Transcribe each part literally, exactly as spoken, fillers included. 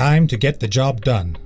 Time to get the job done.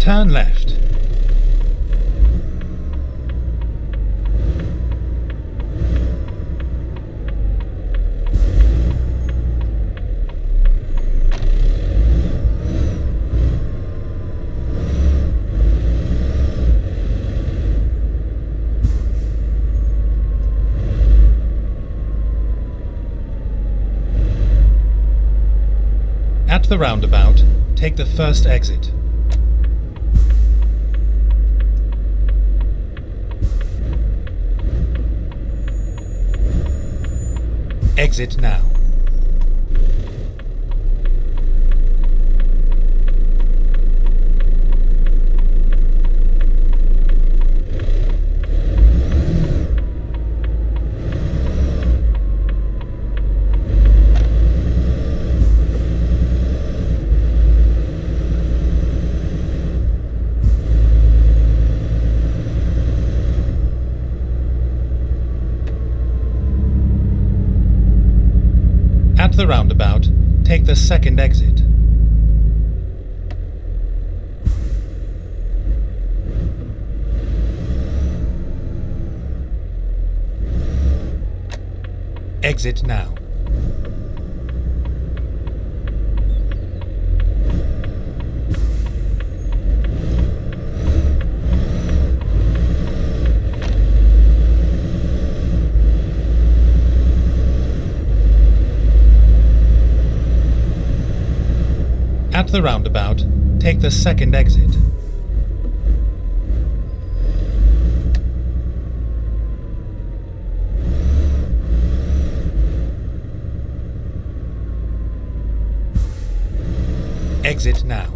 Turn left. At the roundabout, take the first exit. Exit now. At the roundabout, take the second exit. Exit now. At the roundabout, take the second exit. Exit now.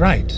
Right.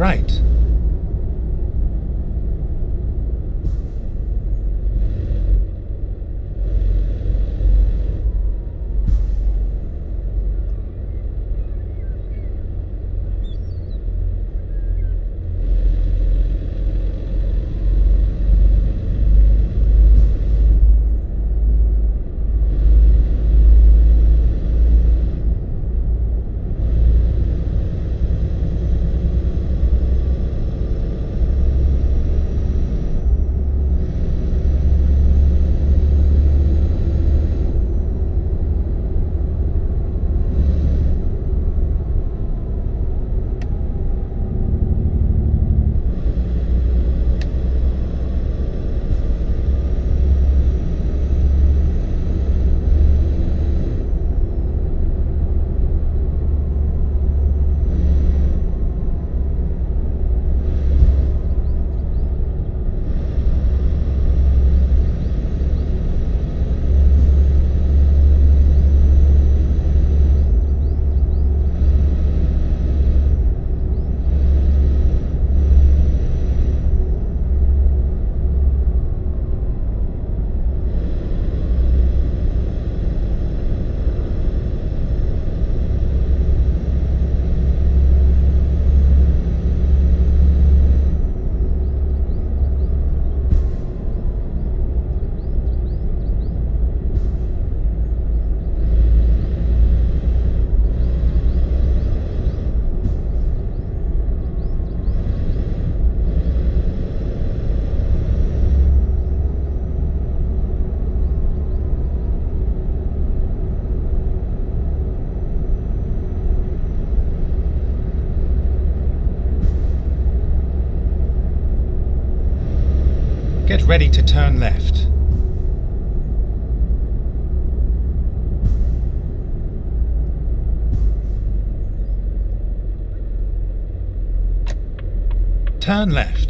right. Get ready to turn left. Turn left.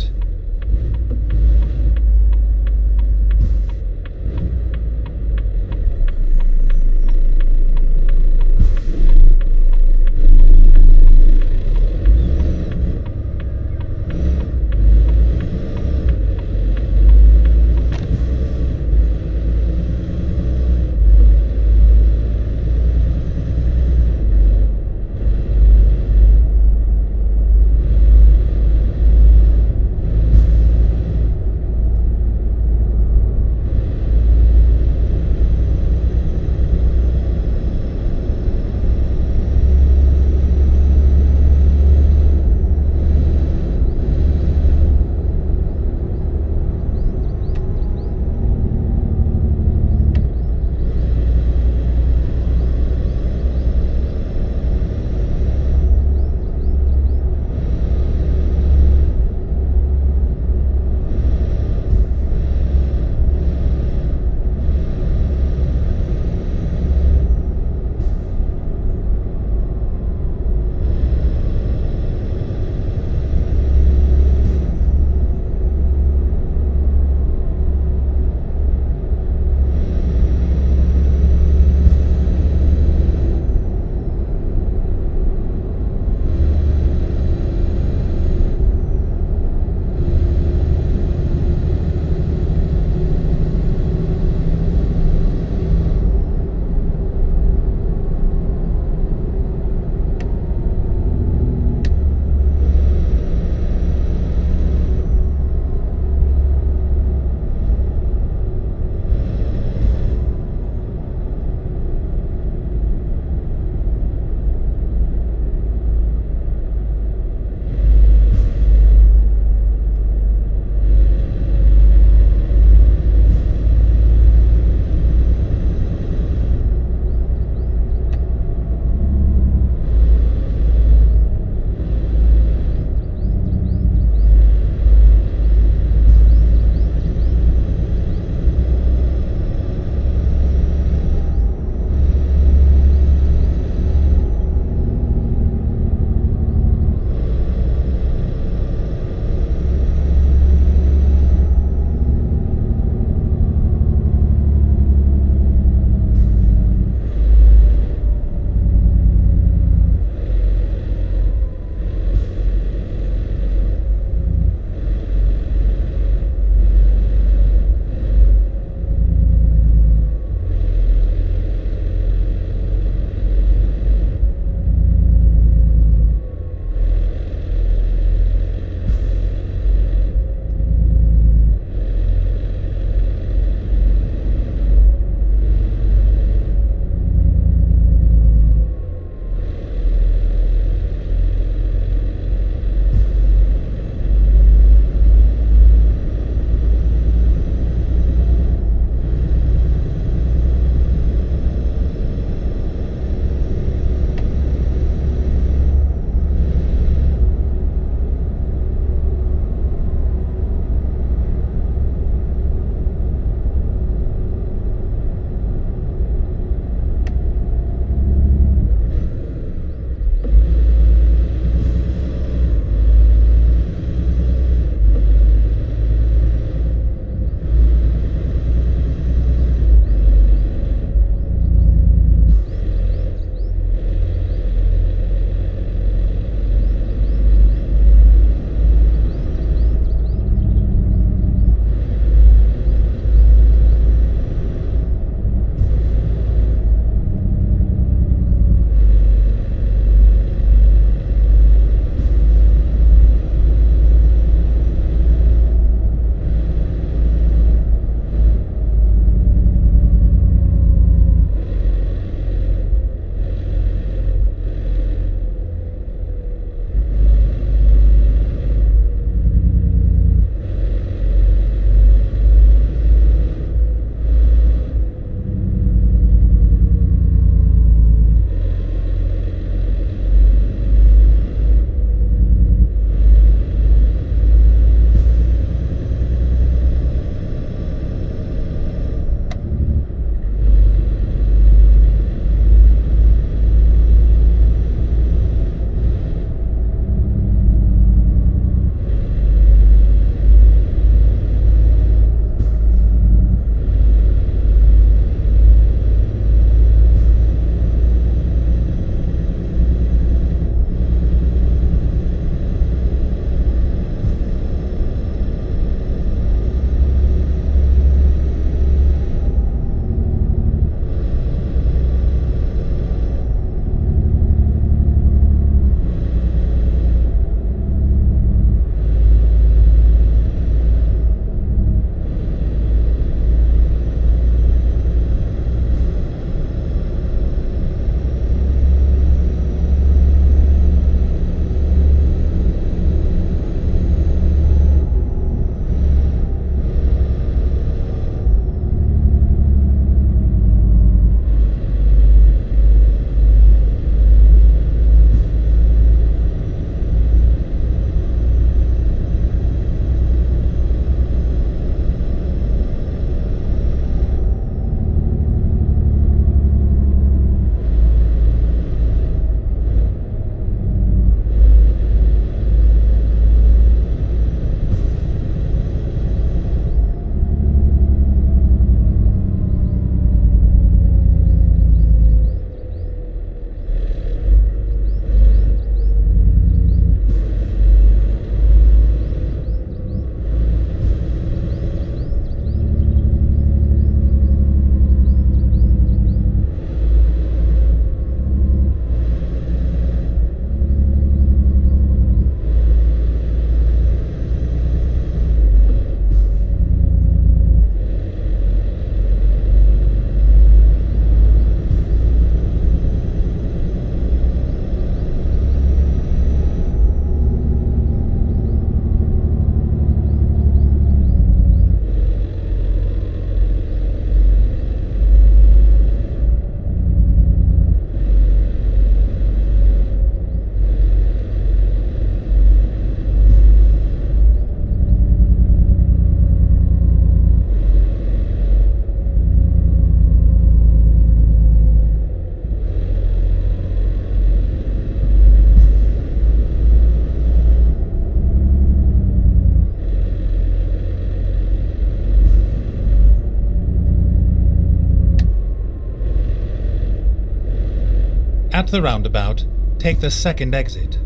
at the roundabout, take the second exit.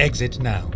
Exit now.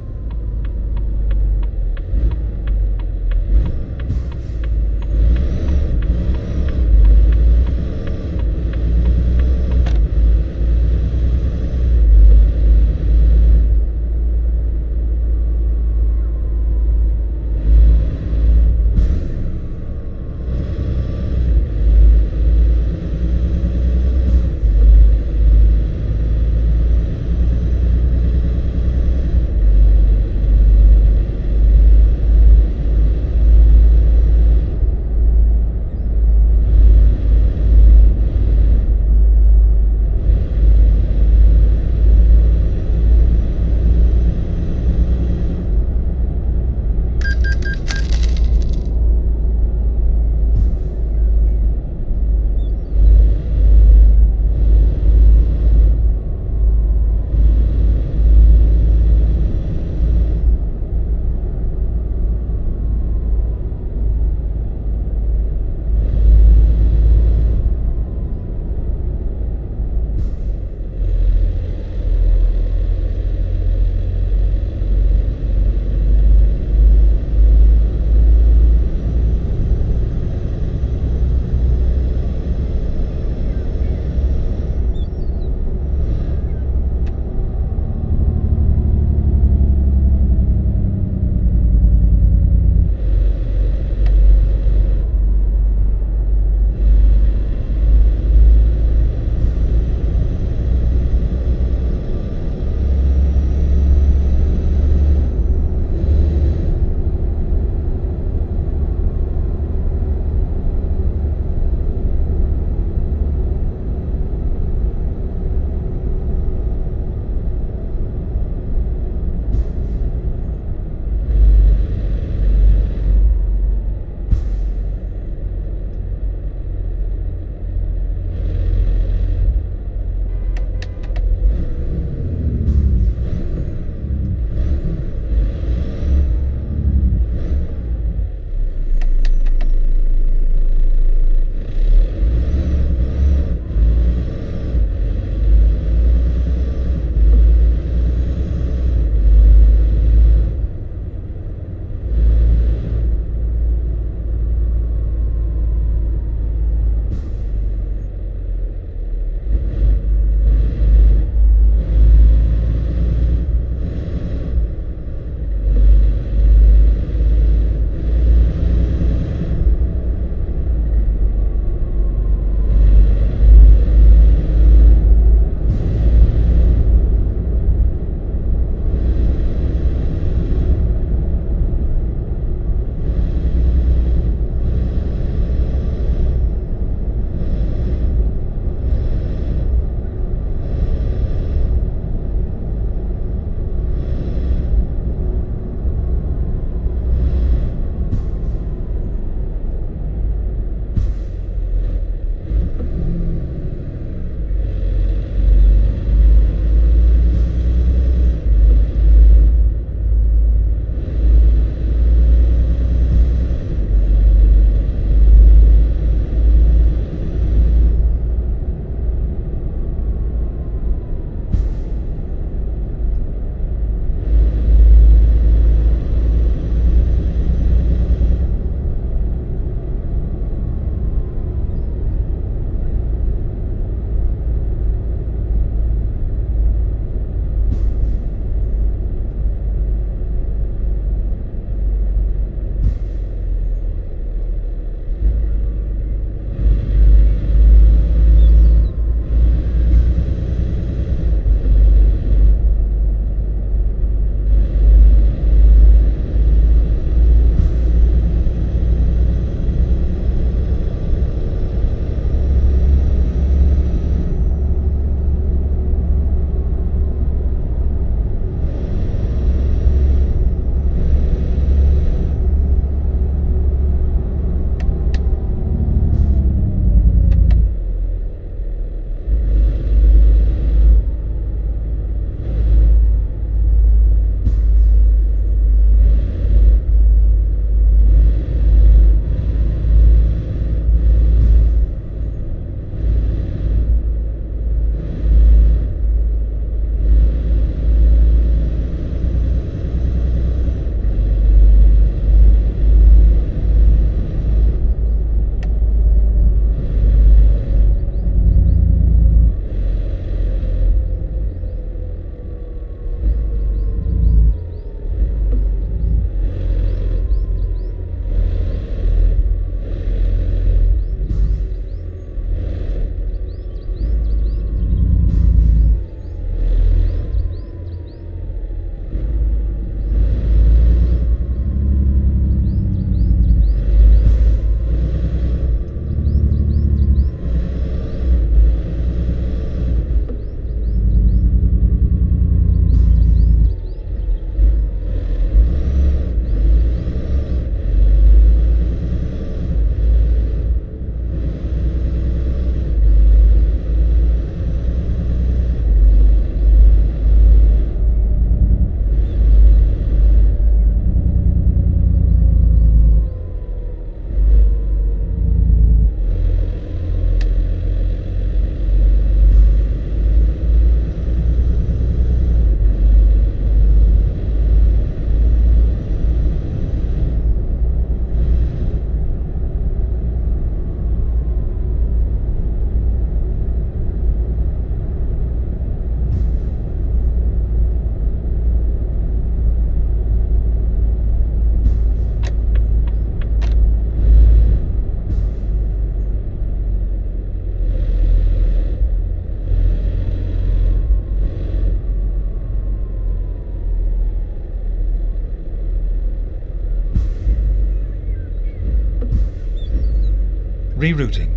Rerouting.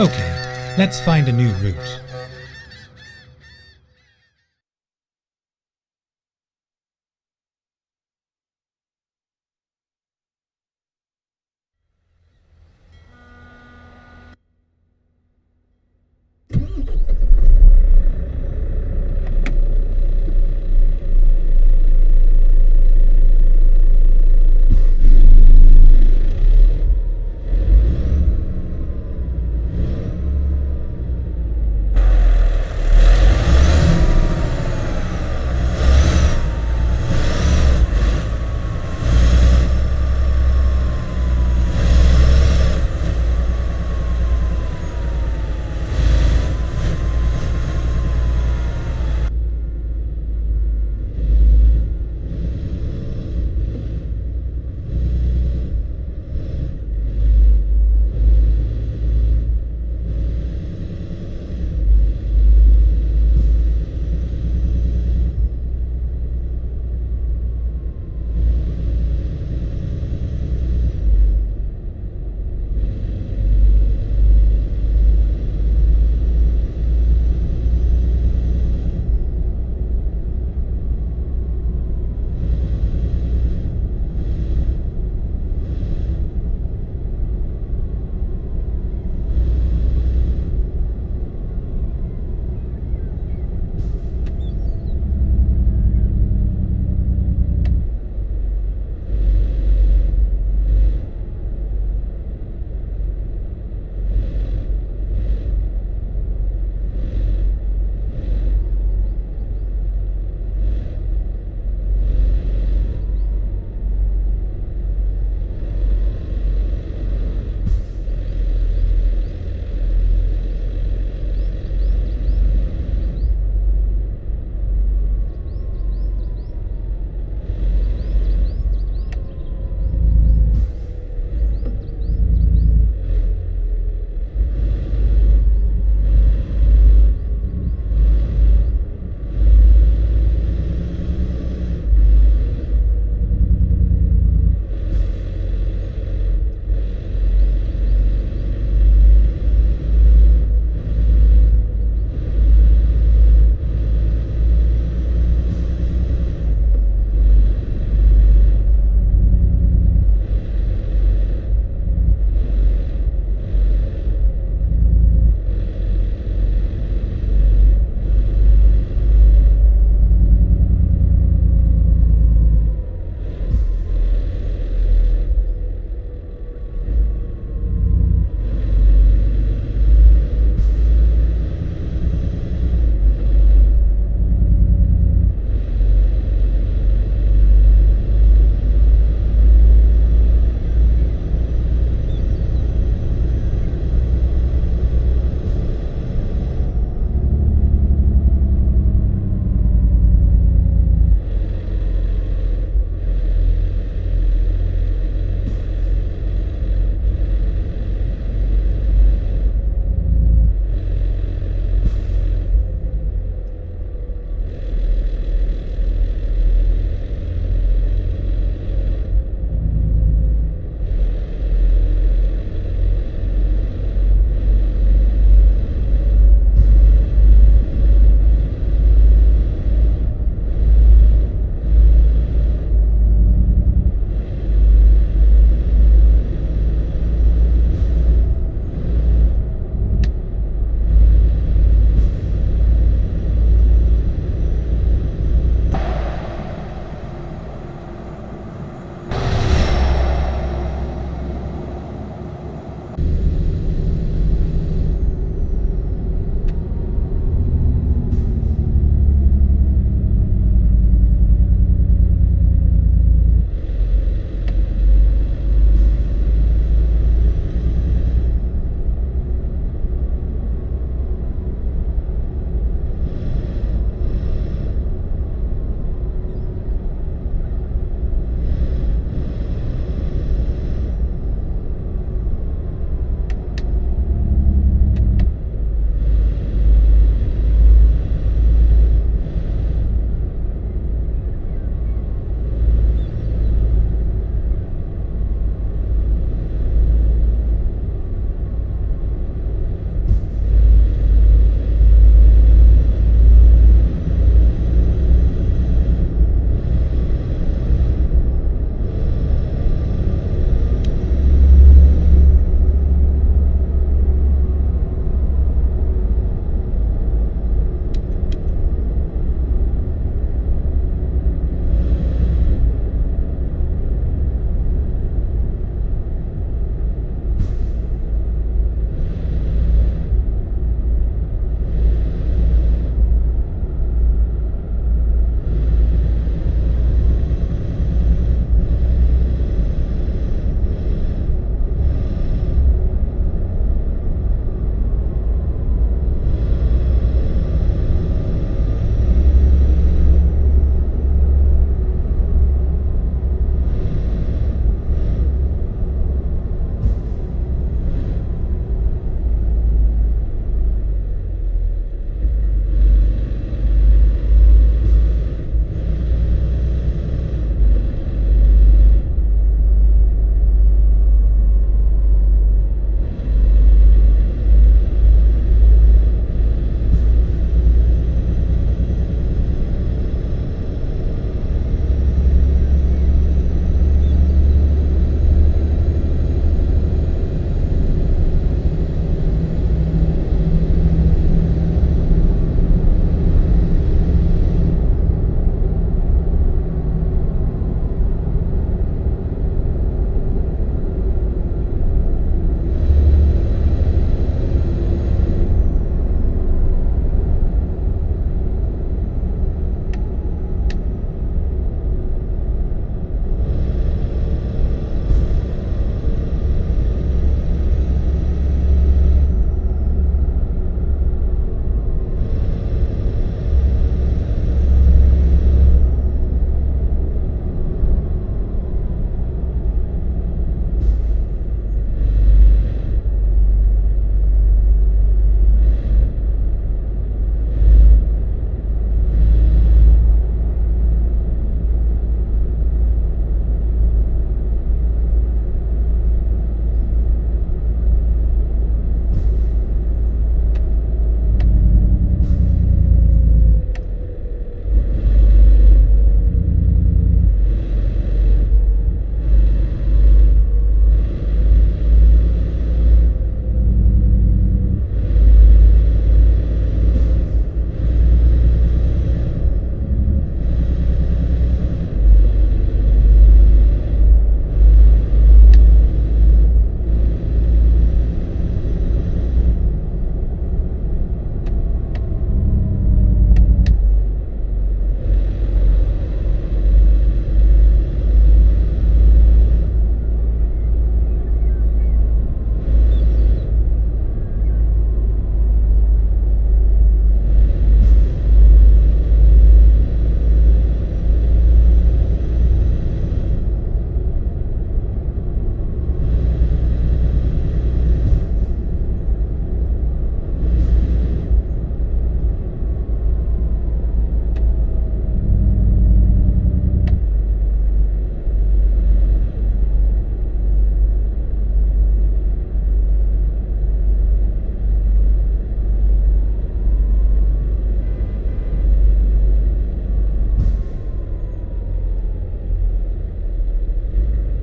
Okay, let's find a new route.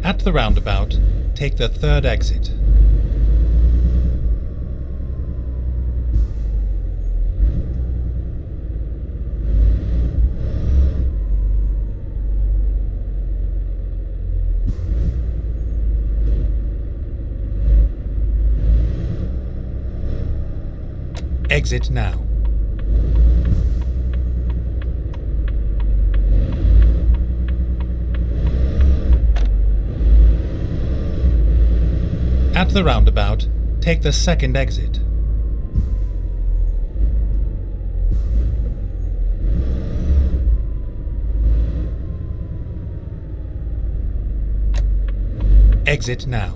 At the roundabout, take the third exit. Exit now. At the roundabout, take the second exit. Exit now.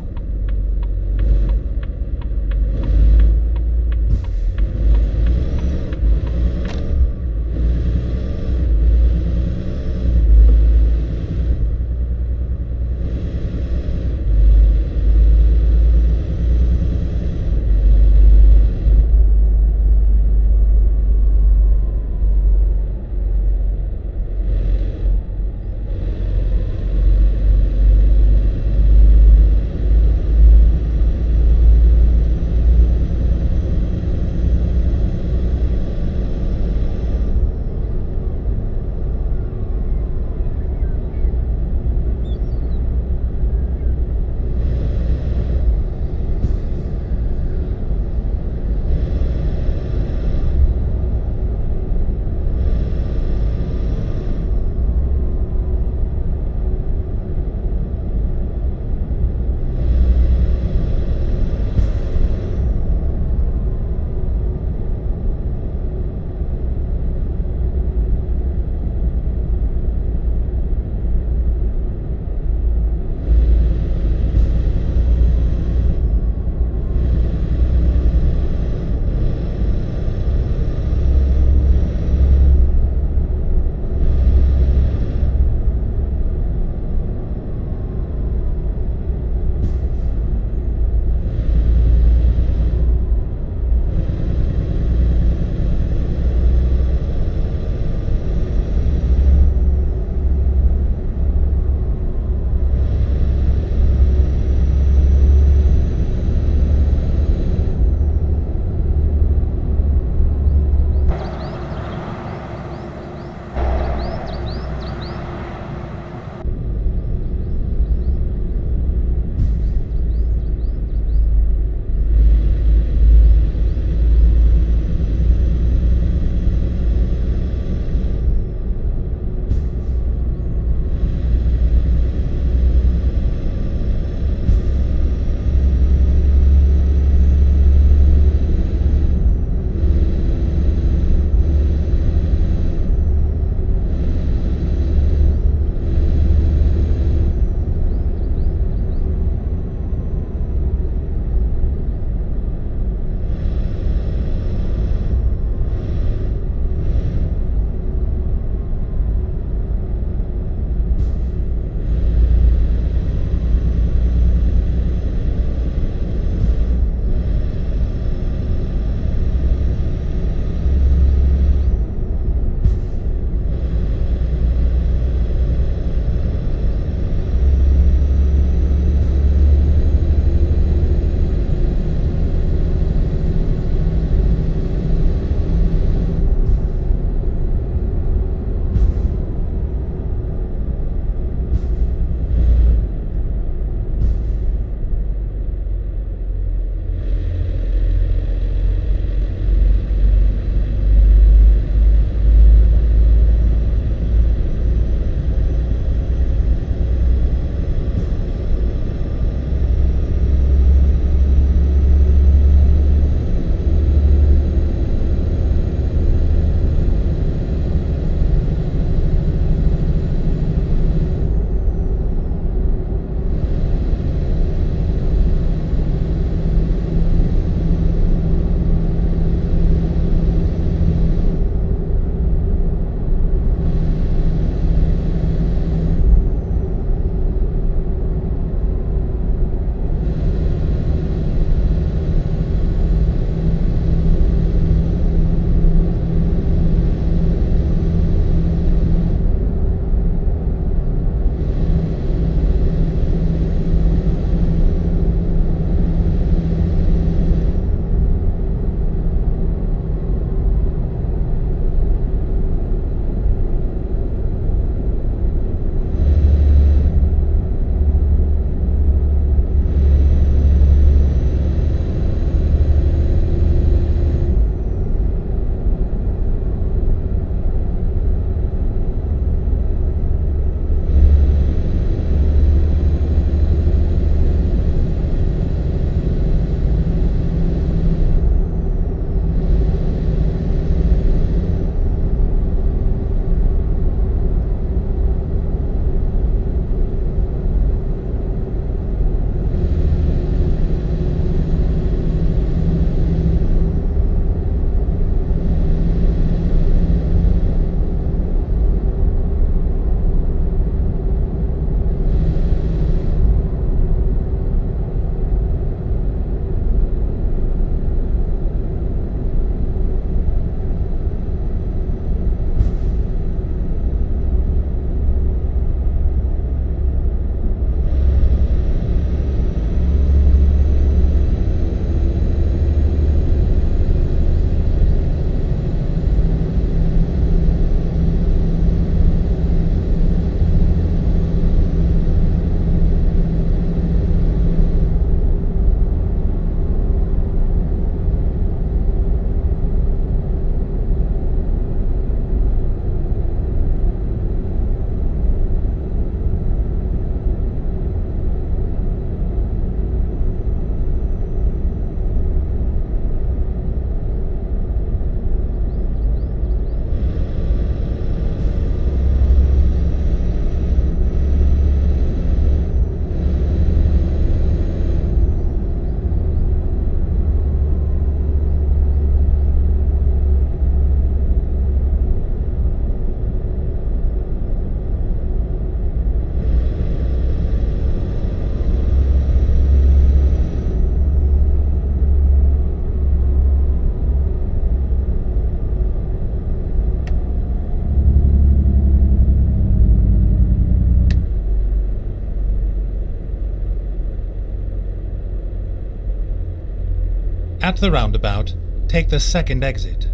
At the roundabout, take the second exit.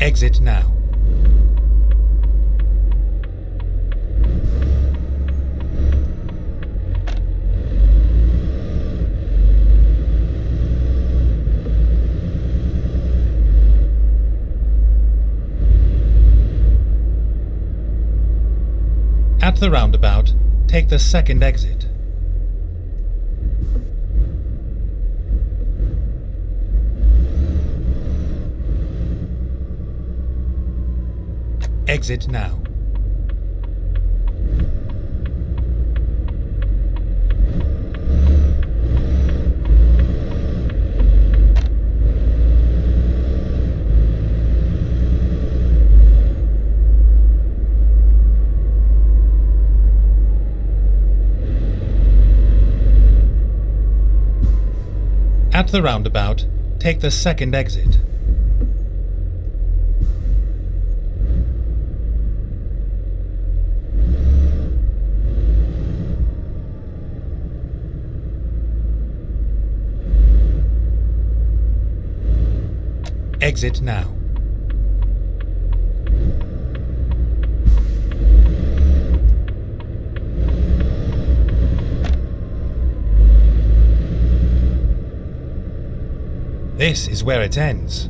Exit now. At the roundabout, take the second exit. Exit now. At the roundabout, take the second exit. Exit now. This is where it ends.